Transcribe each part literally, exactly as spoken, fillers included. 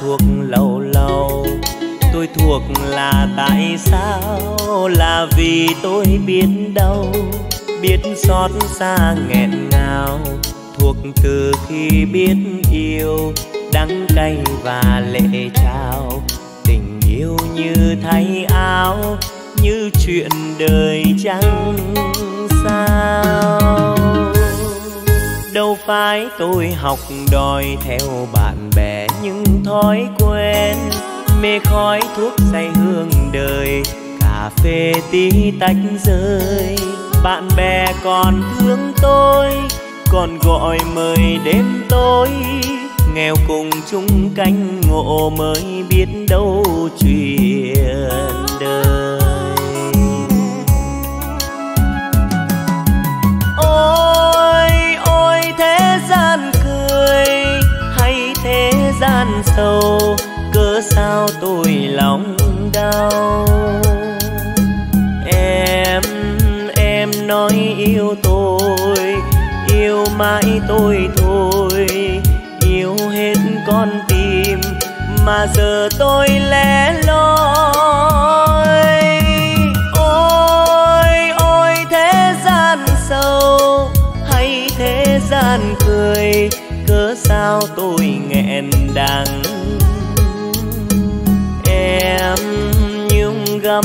thuộc lâu lâu. Tôi thuộc là tại sao? Là vì tôi biết đâu, biết xót xa nghẹn ngào. Thuộc từ khi biết yêu, đắng cay và lệ trao. Tình yêu như thay áo, như chuyện đời chẳng sao. Đâu phải tôi học đòi theo bạn bè những thói quen, mê khói thuốc say hương đời, cà phê tí tách rơi. Bạn bè còn thương tôi, còn gọi mời đêm tối. Nghèo cùng chung cánh ngộ, mới biết đâu chuyện đời. Ôi ôi thế gian cười hay thế gian sầu, cớ sao tôi lòng đau. Em em nói yêu tôi, yêu mãi tôi thôi, yêu hết con tim mà giờ tôi lẻ loi. Ôi ôi thế gian sâu hay thế gian cười, cớ sao tôi nghẹn đắng. Em nhung gấm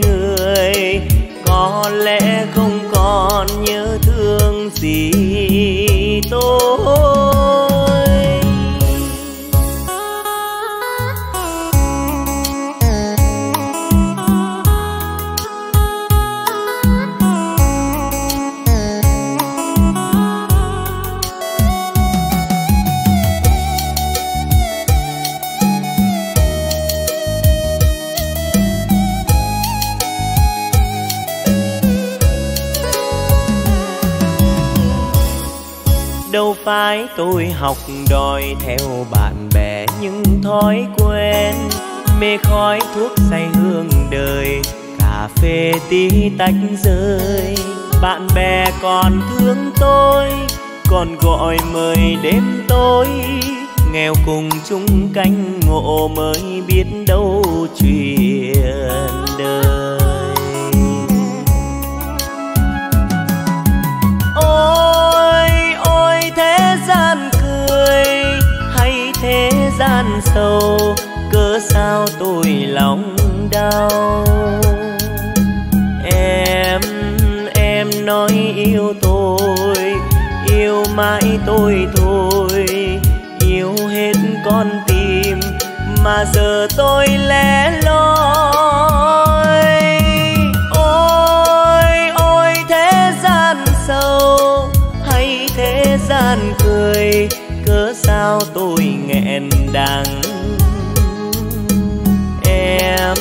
người, có lẽ không còn nhớ thương gì tôi. Đâu phải tôi học đòi theo bạn bè những thói quen, mê khói thuốc say hương đời, cà phê tí tách rơi. Bạn bè còn thương tôi, còn gọi mời đêm tối. Nghèo cùng chung cánh ngộ, mới biết đâu chuyện đời. Ôi ôi thế gian cười hay thế gian sầu, cớ sao tôi lòng đau. Em em nói yêu tôi, yêu mãi tôi thôi, yêu hết con tim mà giờ tôi lẻ loi. Ôi ôi thế gian sâu hay thế gian cười, cớ sao tôi nghẹn đắng. Em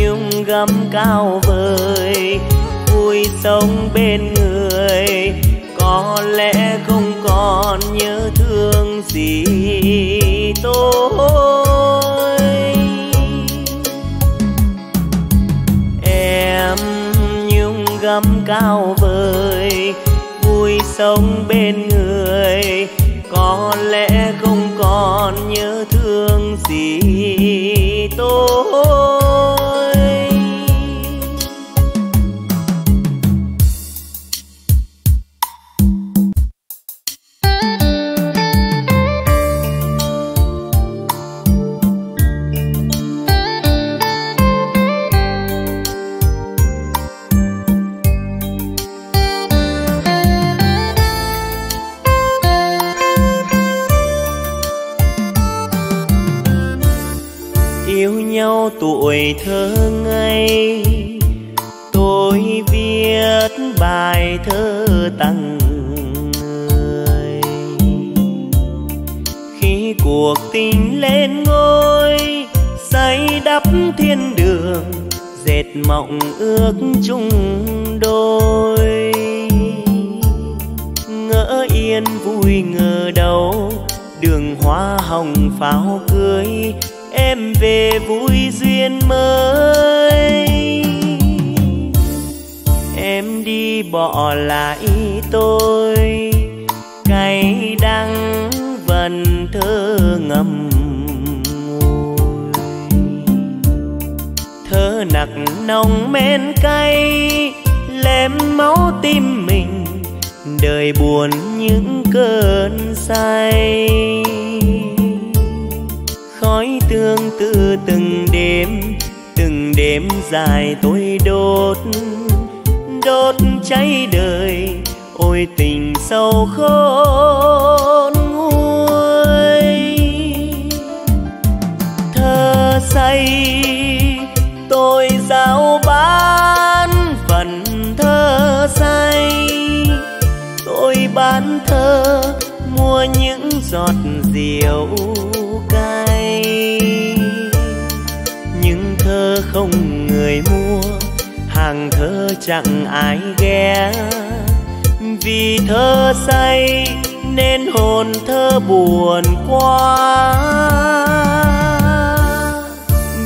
nhung gấm cao vời, vui sống bên người, có lẽ không còn nhớ thương gì tôi. Em nhung gấm cao vời, vui sống bên người, có lẽ không còn nhớ thương gì tôi. Tuổi thơ ngây tôi viết bài thơ tặng người, khi cuộc tình lên ngôi xây đắp thiên đường, dệt mộng ước chung đôi. Ngỡ yên vui ngờ đâu, đường hoa hồng pháo cưới, em về vui duyên mới. Em đi bỏ lại tôi cay đắng nồng men cay lem máu tim mình, đời buồn những cơn say. Khói tương tư từng đêm, từng đêm dài tôi đốt, đốt cháy đời. Ôi tình sâu khôn nguôi, thơ say tôi giao bán phần thơ say. Tôi bán thơ mua những giọt rượu cay, những thơ không người mua, hàng thơ chẳng ai ghé. Vì thơ say nên hồn thơ buồn quá,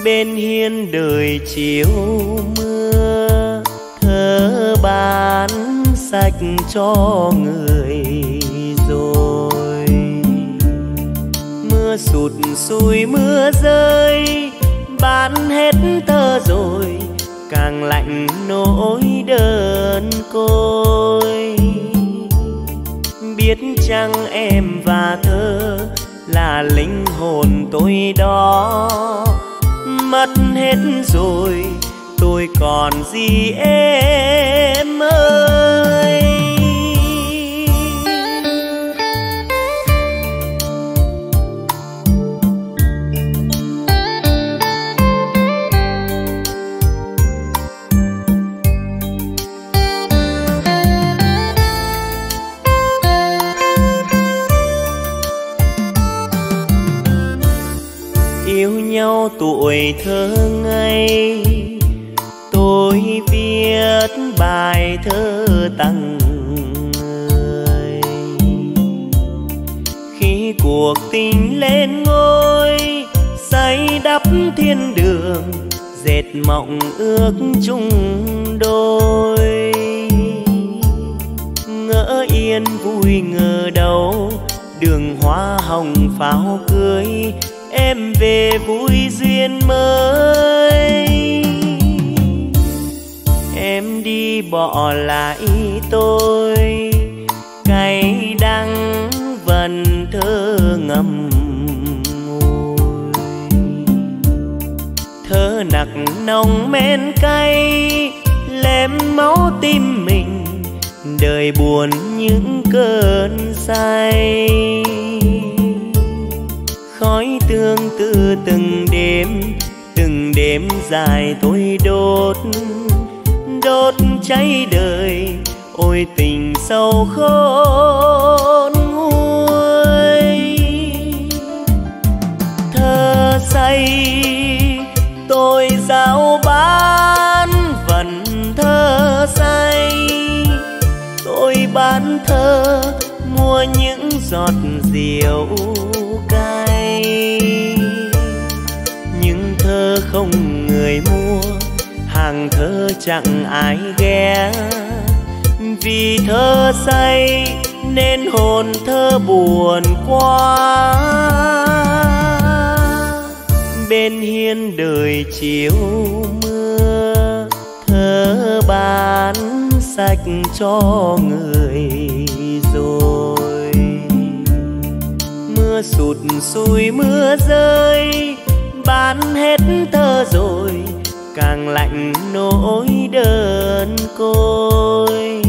bên hiên đời chiều mưa, thơ bán sạch cho người rồi. Mưa sụt sùi mưa rơi, bán hết thơ rồi, càng lạnh nỗi đơn côi. Biết chăng em và thơ là linh hồn tôi đó, mất hết rồi tôi còn gì em ơi. Tuổi thơ ngây tôi viết bài thơ tặng người, khi cuộc tình lên ngôi xây đắp thiên đường, dệt mộng ước chung đôi. Ngỡ yên vui ngờ đâu, đường hoa hồng pháo cưới, em về vui duyên mới. Em đi bỏ lại tôi, cay đắng vần thơ ngậm ngùi. Thơ nặc nồng men cay lem máu tim mình, đời buồn những cơn say. Khói tương tư từng đêm, từng đêm dài tôi đốt, đốt cháy đời. Ôi tình sâu khôn nguôi, thơ say tôi giao bán phần thơ say. Tôi bán thơ mua những giọt rượu, những thơ không người mua, hàng thơ chẳng ai ghé. Vì thơ say nên hồn thơ buồn quá, bên hiên đời chiều mưa, thơ bán sạch cho người rồi. Mưa sụt sùi mưa rơi, bán hết thơ rồi, càng lạnh nỗi đơn côi.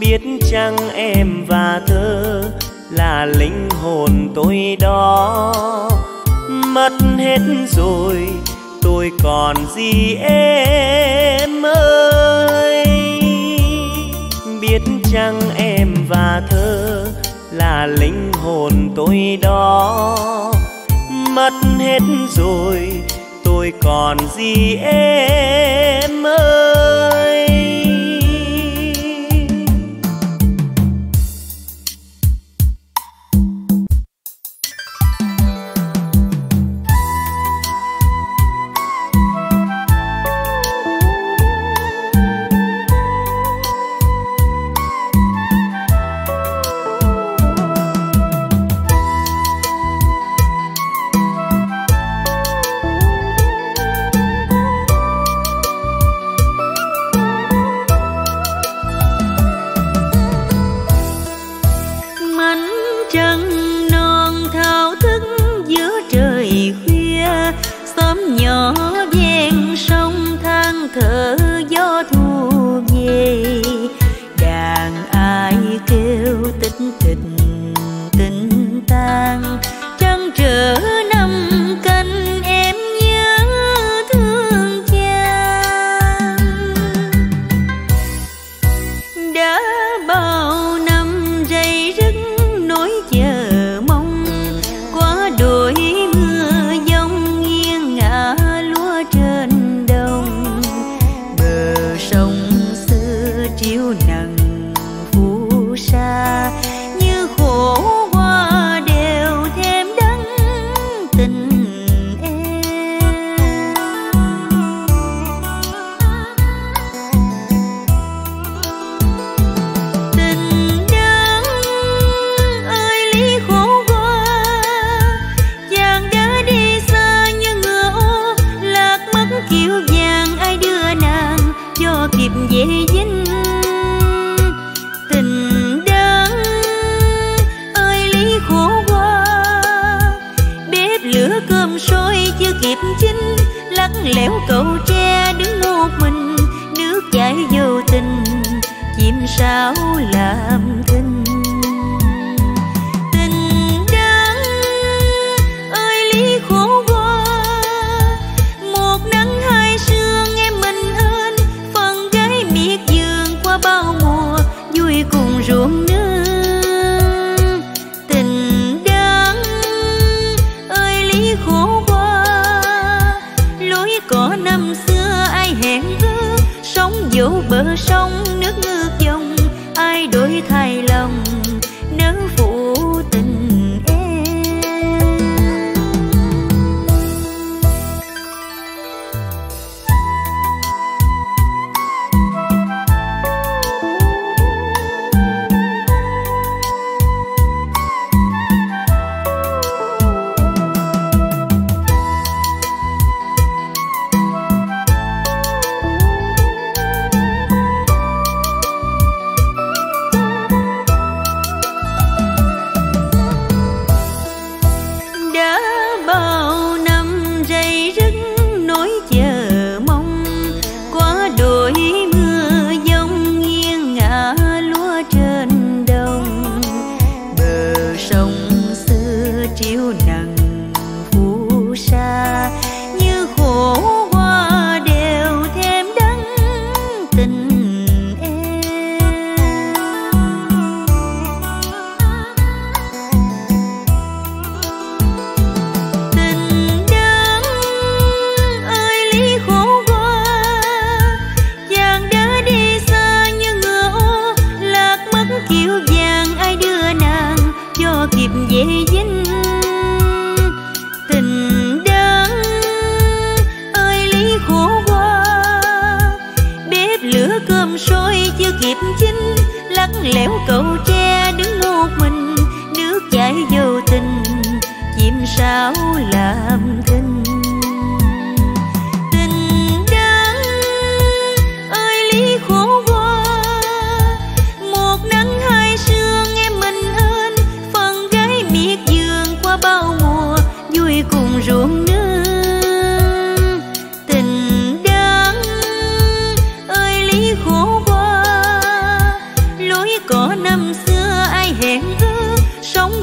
Biết chăng em và thơ là linh hồn tôi đó, mất hết rồi tôi còn gì em ơi. Biết chăng em và thơ là linh hồn tôi đó, mất hết rồi tôi còn gì em ơi. trăng non thao thức giữa trời khuya, xóm nhỏ ven sông than thở gió thu về. Đàn ai kêu tính tình tình tan trăng trở năm canh, em nhớ thương cha. Đã bao năm rây rứt nỗi chờ mong, quá đổi mưa giông nghiêng ngả lúa trên đồng. Bờ sông xưa chiều nặng phù sa, như khổ hoa đều thêm đắng tình em. Tình đắng ơi lý khổ qua, chàng đã đi xa như ngựa ô lạc mất kiều vàng. Ai đưa nàng cho kịp về dinh. Cơm sôi chưa kịp chín, lắc lẻo cầu tre đứng một mình. Nước chảy vô tình, chim sáo làm thinh. Tình đắng ơi lý khổ qua, một nắng hai sương em mình ơn. Phần gái miệt vườn qua bao mùa, vui cùng ruộng nước.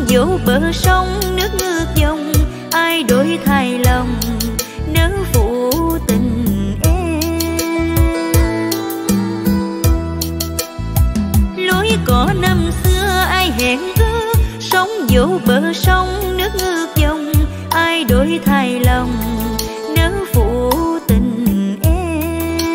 Dẫu bờ sông nước ngược dòng, ai đổi thay lòng nỡ phụ tình em.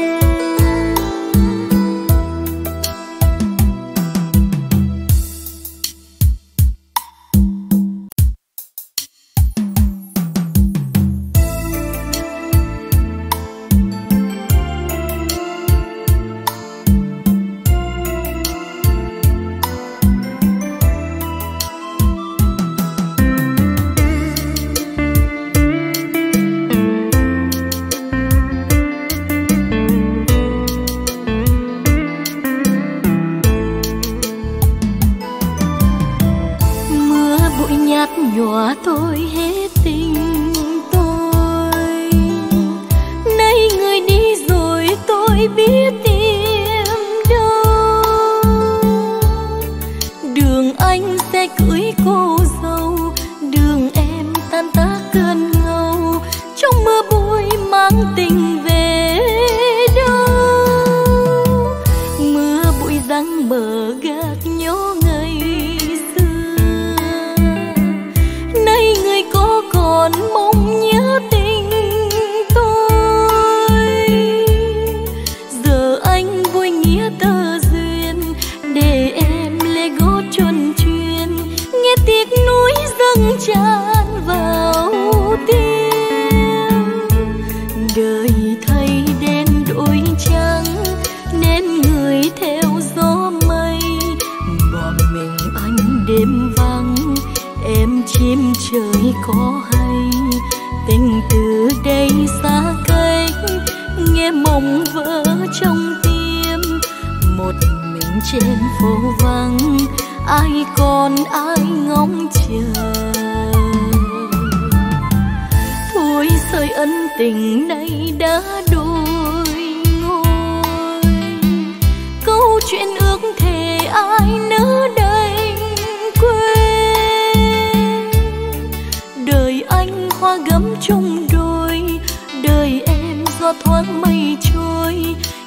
cắt nhòa tôi hết tình tôi. Nay người đi rồi tôi biết tìm đâu, đường anh sẽ cưới cô dâu, đường em tan tác cơn ngâu, trong mưa bụi mang tình về đâu. Mưa bụi răng bờ gác nhố ngày xưa, nay người có còn mong nhớ tình tôi. Giờ anh vui nghĩa tơ duyên, để em lê gót chuồn chuyên, nghe tiếc núi dâng tràn vào tim. Đời thay đen đổi trắng nên người theo gió mây, bỏ mình anh đêm vắng, em chim trời có hay. Tình từ đây xa cách, nghe mộng vỡ trong tim, một mình trên phố vắng, ai còn ai ngóng chờ. Thôi sợi ân tình nay đã đổi ngôi, câu chuyện ước thề ai nỡ đành quên. Đời anh hoa gấm chung đôi, đời em gió thoáng mây trôi,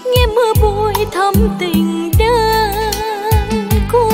nghe mưa bụi thắm tình đơn côi.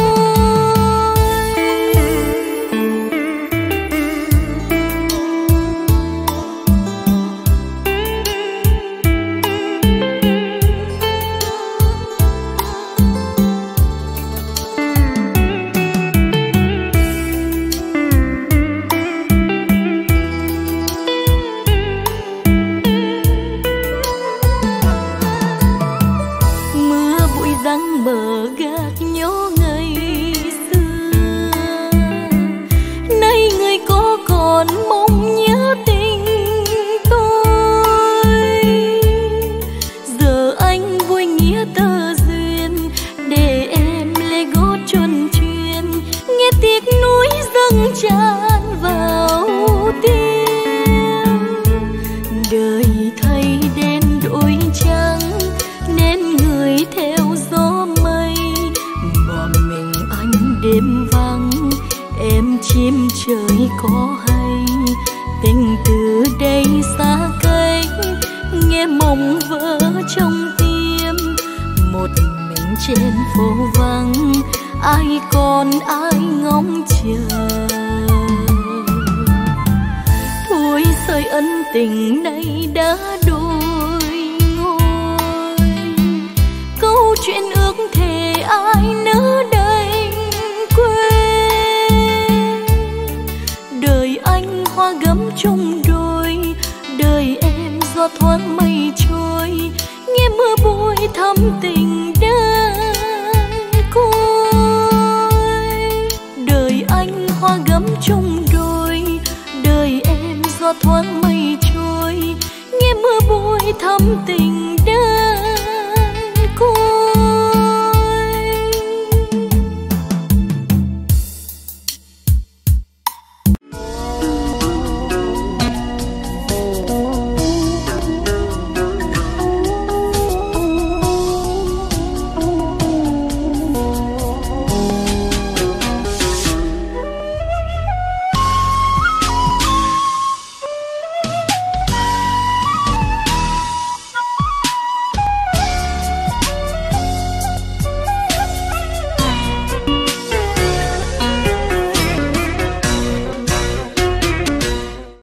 Thoáng mây trôi, nghe mưa bụi thắm tình.